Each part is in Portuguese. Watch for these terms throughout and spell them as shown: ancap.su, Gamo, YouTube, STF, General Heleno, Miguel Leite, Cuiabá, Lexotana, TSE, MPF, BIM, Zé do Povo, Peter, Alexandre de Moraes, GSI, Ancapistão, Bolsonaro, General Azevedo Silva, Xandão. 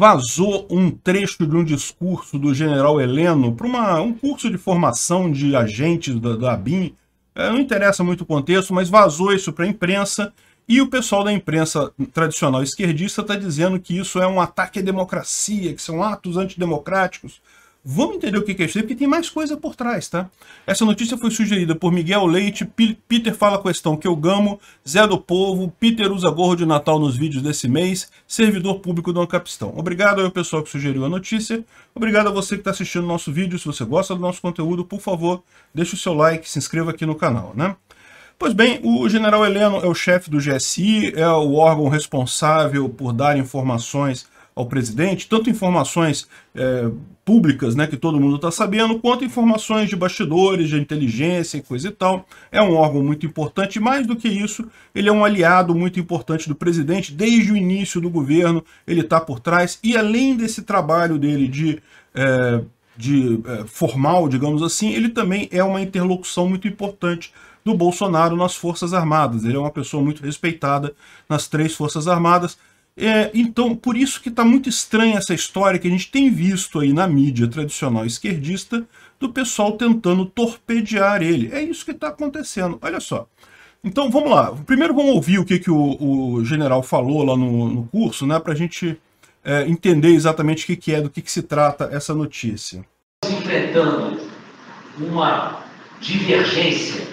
vazou um trecho de um discurso do general Heleno para um curso de formação de agentes da BIM. Não interessa muito o contexto, mas vazou isso para a imprensa. E o pessoal da imprensa tradicional esquerdista está dizendo que isso é um ataque à democracia, que são atos antidemocráticos. Vamos entender o que é isso, porque tem mais coisa por trás, tá? Essa notícia foi sugerida por Miguel Leite, Peter fala a questão que eu gamo, Zé do Povo, Peter usa gorro de Natal nos vídeos desse mês, servidor público do Ancapistão. Obrigado ao pessoal que sugeriu a notícia, obrigado a você que está assistindo o nosso vídeo. Se você gosta do nosso conteúdo, por favor, deixe o seu like, se inscreva aqui no canal, né? Pois bem, o general Heleno é o chefe do GSI, é o órgão responsável por dar informações ao presidente, tanto informações públicas, né, que todo mundo está sabendo, quanto informações de bastidores, de inteligência e coisa e tal. É um órgão muito importante, mais do que isso, ele é um aliado muito importante do presidente desde o início do governo, ele está por trás, e além desse trabalho dele formal, digamos assim, ele também é uma interlocução muito importante do Bolsonaro nas Forças Armadas. Ele é uma pessoa muito respeitada nas 3 Forças Armadas. Então, por isso que está muito estranha essa história que a gente tem visto aí na mídia tradicional esquerdista do pessoal tentando torpedear ele. É isso que está acontecendo. Olha só. Então, vamos lá. Primeiro vamos ouvir o que o general falou lá no curso, né, para a gente entender exatamente do que se trata essa notícia. Enfrentando uma divergência,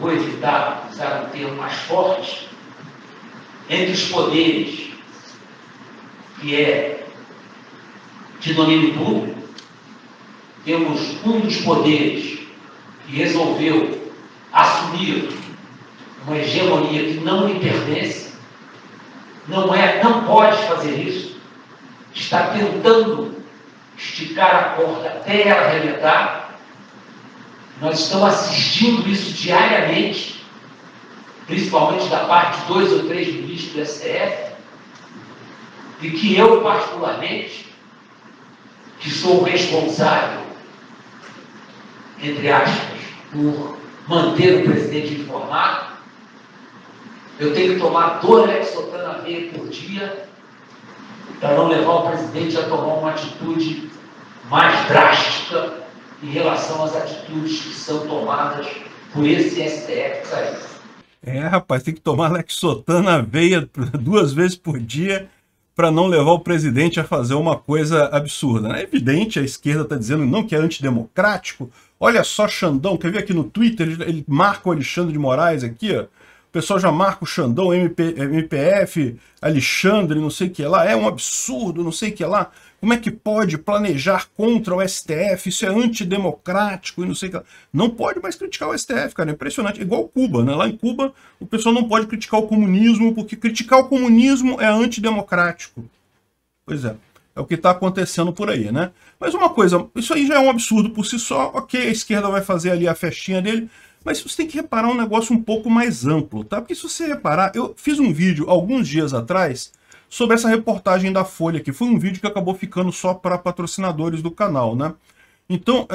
vou evitar usar um termo mais forte, entre os poderes, que é de domínio público. Temos um dos poderes que resolveu assumir uma hegemonia que não lhe pertence, não pode fazer isso, está tentando esticar a corda até ela arrebentar. Nós estamos assistindo isso diariamente, principalmente da parte de 2 ou 3 ministros do STF, e que eu, particularmente, que sou o responsável, entre aspas, por manter o presidente informado, eu tenho que tomar 2 Lexotana por dia para não levar o presidente a tomar uma atitude mais drástica em relação às atitudes que são tomadas por esse STF aí. Rapaz, tem que tomar Lexotana na veia 2 vezes por dia para não levar o presidente a fazer uma coisa absurda. É evidente, a esquerda está dizendo não que é antidemocrático. Olha só, Xandão, quer ver aqui no Twitter, ele marca o Alexandre de Moraes aqui, ó. O pessoal já marca o Xandão, MPF, Alexandre, não sei o que lá, é um absurdo, não sei o que lá. Como é que pode planejar contra o STF? Isso é antidemocrático e não sei o que lá. Não pode mais criticar o STF, cara, é impressionante. É igual Cuba, né? Lá em Cuba, o pessoal não pode criticar o comunismo, porque criticar o comunismo é antidemocrático. Pois é. É o que está acontecendo por aí, né? Mas uma coisa, isso aí já é um absurdo por si só, ok, a esquerda vai fazer ali a festinha dele, mas você tem que reparar um negócio um pouco mais amplo, tá? Porque se você reparar, eu fiz um vídeo alguns dias atrás sobre essa reportagem da Folha aqui, foi um vídeo que acabou ficando só para patrocinadores do canal, né? Então,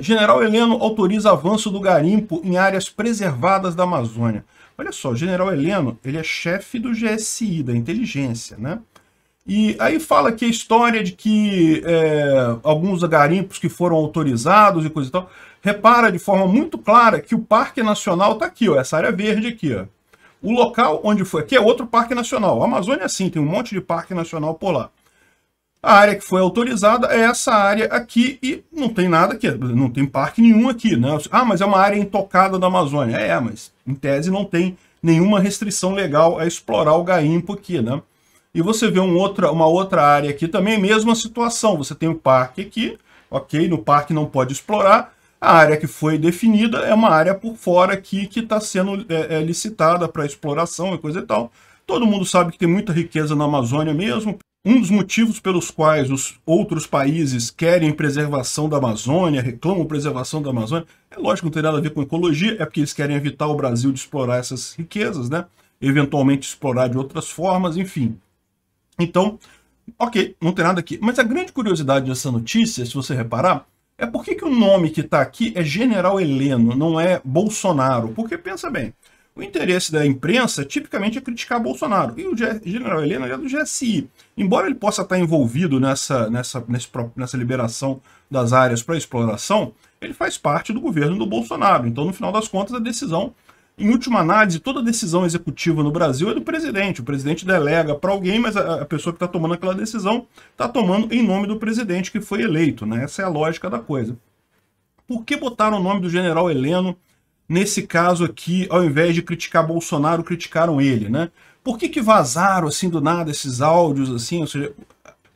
General Heleno autoriza avanço do garimpo em áreas preservadas da Amazônia. Olha só, o General Heleno, ele é chefe do GSI, da inteligência, né? E aí fala que a história de que alguns garimpos que foram autorizados e coisa e tal, repara de forma muito clara que o Parque Nacional está aqui, ó, essa área verde aqui, ó. O local onde foi, aqui é outro Parque Nacional, a Amazônia sim, tem um monte de Parque Nacional por lá. A área que foi autorizada é essa área aqui e não tem nada aqui, não tem parque nenhum aqui, né? Ah, mas é uma área intocada da Amazônia. Mas em tese não tem nenhuma restrição legal a explorar o garimpo aqui, né? E você vê uma outra área aqui também, mesma situação. Você tem um parque aqui, ok? No parque não pode explorar. A área que foi definida é uma área por fora aqui que está sendo licitada para exploração e coisa e tal. Todo mundo sabe que tem muita riqueza na Amazônia mesmo. Um dos motivos pelos quais os outros países querem preservação da Amazônia, reclamam preservação da Amazônia, é lógico que não tem nada a ver com ecologia, é porque eles querem evitar o Brasil de explorar essas riquezas, né? Eventualmente explorar de outras formas, enfim. Então, ok, não tem nada aqui. Mas a grande curiosidade dessa notícia, se você reparar, é por que o nome que está aqui é General Heleno, não é Bolsonaro. Porque, pensa bem, O interesse da imprensa tipicamente é criticar Bolsonaro. E o General Heleno é do GSI. Embora ele possa estar envolvido nessa liberação das áreas para exploração, ele faz parte do governo do Bolsonaro. Então, no final das contas, a decisão, em última análise, toda decisão executiva no Brasil é do presidente. O presidente delega para alguém, mas a pessoa que está tomando aquela decisão está tomando em nome do presidente que foi eleito, né? Essa é a lógica da coisa. Por que botaram o nome do General Heleno nesse caso aqui, ao invés de criticar Bolsonaro, criticaram ele, né? Por que que vazaram, assim, do nada, esses áudios, assim? Ou seja,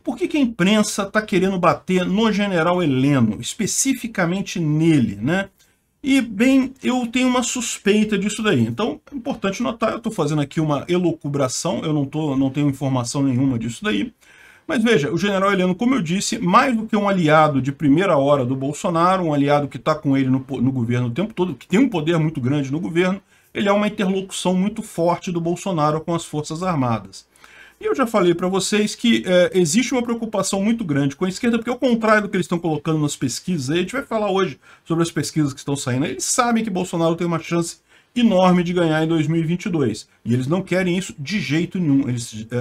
por que que a imprensa tá querendo bater no General Heleno, especificamente nele, né? E, bem, eu tenho uma suspeita disso daí. Então, é importante notar, eu tô fazendo aqui uma elucubração, eu não tenho informação nenhuma disso daí. Mas veja, o General Heleno, como eu disse, mais do que um aliado de primeira hora do Bolsonaro, um aliado que está com ele no governo o tempo todo, que tem um poder muito grande no governo, ele é uma interlocução muito forte do Bolsonaro com as Forças Armadas. E eu já falei para vocês que existe uma preocupação muito grande com a esquerda, porque ao contrário do que eles estão colocando nas pesquisas, aí, a gente vai falar hoje sobre as pesquisas que estão saindo, eles sabem que Bolsonaro tem uma chance enorme de ganhar em 2022. E eles não querem isso de jeito nenhum,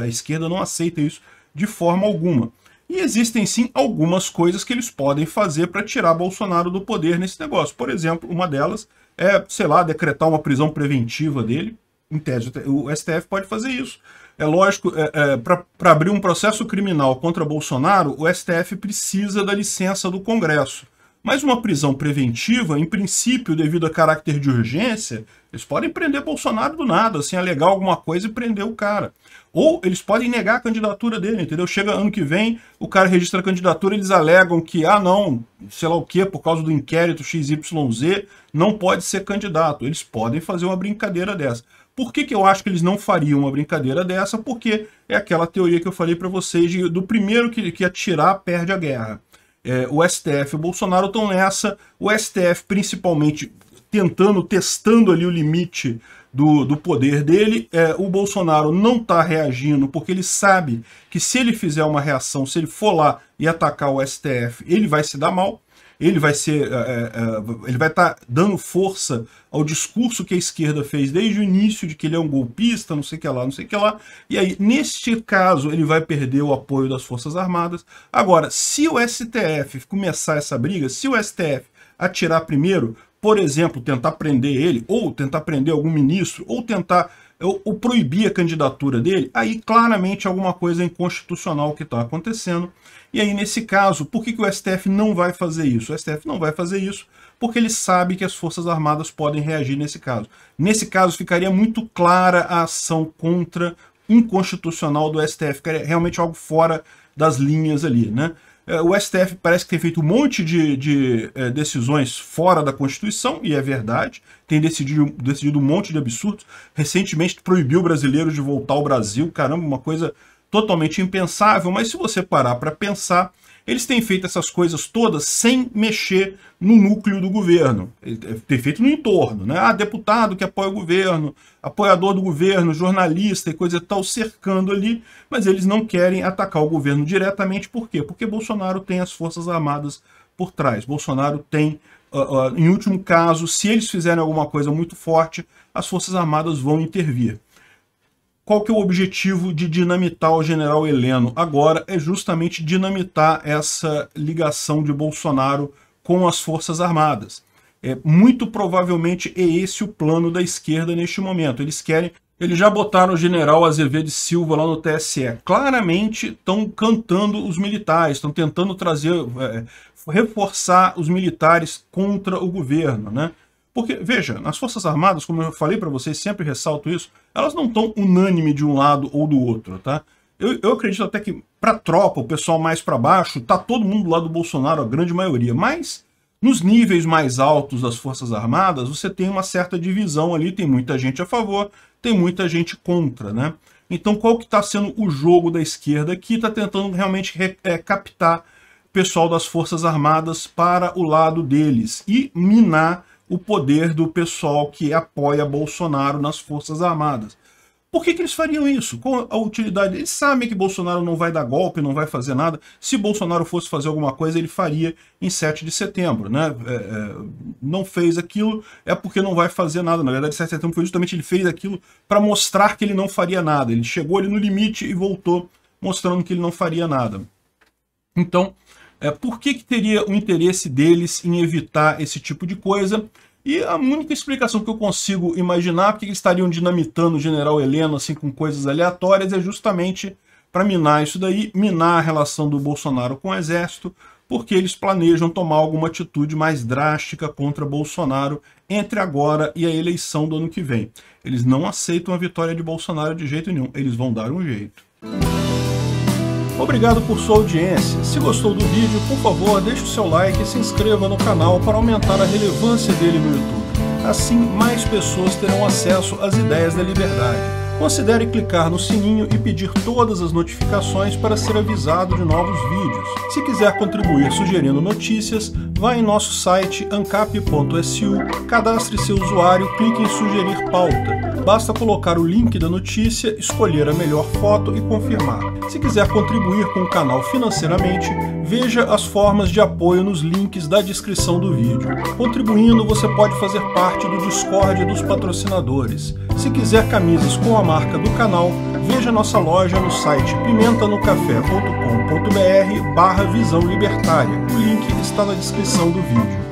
a esquerda não aceita isso de forma alguma. E existem sim algumas coisas que eles podem fazer para tirar Bolsonaro do poder nesse negócio. Por exemplo, uma delas é, sei lá, decretar uma prisão preventiva dele. Em tese, o STF pode fazer isso. É lógico, para abrir um processo criminal contra Bolsonaro, o STF precisa da licença do Congresso. Mas uma prisão preventiva, em princípio, devido a caráter de urgência, eles podem prender Bolsonaro do nada, assim, alegar alguma coisa e prender o cara. Ou eles podem negar a candidatura dele, entendeu? Chega ano que vem, o cara registra a candidatura, eles alegam que, ah, não, sei lá o quê, por causa do inquérito XYZ, não pode ser candidato. Eles podem fazer uma brincadeira dessa. Por que que eu acho que eles não fariam uma brincadeira dessa? Porque é aquela teoria que eu falei para vocês, do primeiro que atirar, perde a guerra. O STF e o Bolsonaro estão nessa, o STF principalmente testando ali o limite do poder dele, o Bolsonaro não está reagindo porque ele sabe que se ele fizer uma reação, se ele for lá e atacar o STF, ele vai se dar mal, ele vai estar dando força ao discurso que a esquerda fez desde o início de que ele é um golpista, não sei o que lá, não sei o que lá. E aí, neste caso, ele vai perder o apoio das Forças Armadas. Agora, se o STF começar essa briga, se o STF atirar primeiro, por exemplo, tentar prender ele, ou tentar prender algum ministro, ou tentar ou proibir a candidatura dele, aí claramente alguma coisa inconstitucional que está acontecendo. E aí, nesse caso, por que que o STF não vai fazer isso? O STF não vai fazer isso porque ele sabe que as Forças Armadas podem reagir nesse caso. Nesse caso, ficaria muito clara a ação contra inconstitucional do STF, ficaria realmente algo fora das linhas ali, né? O STF parece que tem feito um monte de decisões fora da Constituição, e é verdade, tem decidido um monte de absurdos. Recentemente proibiu brasileiros de voltar ao Brasil, caramba, uma coisa totalmente impensável, mas se você parar para pensar, eles têm feito essas coisas todas sem mexer no núcleo do governo, tem feito no entorno, né? Ah, deputado que apoia o governo, apoiador do governo, jornalista e coisa e tal, cercando ali, mas eles não querem atacar o governo diretamente. Por quê? Porque Bolsonaro tem as Forças Armadas por trás, Bolsonaro tem, em último caso, se eles fizerem alguma coisa muito forte, as Forças Armadas vão intervir. Qual que é o objetivo de dinamitar o General Heleno? Agora é justamente dinamitar essa ligação de Bolsonaro com as Forças Armadas. Muito provavelmente é esse o plano da esquerda neste momento. Eles já botaram o General Azevedo Silva lá no TSE. Claramente estão cantando os militares, estão tentando reforçar os militares contra o governo, né? Porque, veja, nas Forças Armadas, como eu falei para vocês, sempre ressalto isso, elas não estão unânime de um lado ou do outro, tá? Eu acredito até que para a tropa, o pessoal mais para baixo, tá todo mundo do lado do Bolsonaro, a grande maioria. Mas nos níveis mais altos das Forças Armadas, você tem uma certa divisão ali, tem muita gente a favor, tem muita gente contra, né? Então qual que está sendo o jogo da esquerda que está tentando realmente captar o pessoal das Forças Armadas para o lado deles e minar o poder do pessoal que apoia Bolsonaro nas Forças Armadas. Por que eles fariam isso? Qual a utilidade? Eles sabem que Bolsonaro não vai dar golpe, não vai fazer nada. Se Bolsonaro fosse fazer alguma coisa, ele faria em 7 de setembro. Né? Não fez aquilo, é porque não vai fazer nada. Na verdade, 7 de setembro foi justamente ele fez aquilo para mostrar que ele não faria nada. Ele chegou ali no limite e voltou mostrando que ele não faria nada. Então, por que teria o interesse deles em evitar esse tipo de coisa? E a única explicação que eu consigo imaginar porque eles estariam dinamitando o General Heleno assim, com coisas aleatórias é justamente para minar isso daí, minar a relação do Bolsonaro com o Exército, porque eles planejam tomar alguma atitude mais drástica contra Bolsonaro entre agora e a eleição do ano que vem. Eles não aceitam a vitória de Bolsonaro de jeito nenhum, eles vão dar um jeito. Obrigado por sua audiência. Se gostou do vídeo, por favor, deixe o seu like e se inscreva no canal para aumentar a relevância dele no YouTube. Assim, mais pessoas terão acesso às ideias da liberdade. Considere clicar no sininho e pedir todas as notificações para ser avisado de novos vídeos. Se quiser contribuir sugerindo notícias, vá em nosso site ancap.su, cadastre seu usuário, clique em sugerir pauta. Basta colocar o link da notícia, escolher a melhor foto e confirmar. Se quiser contribuir com o canal financeiramente, veja as formas de apoio nos links da descrição do vídeo. Contribuindo, você pode fazer parte do Discord dos patrocinadores. Se quiser camisas com a marca do canal, veja nossa loja no site pimentanocafé.com.br/visão libertária. O link está na descrição do vídeo.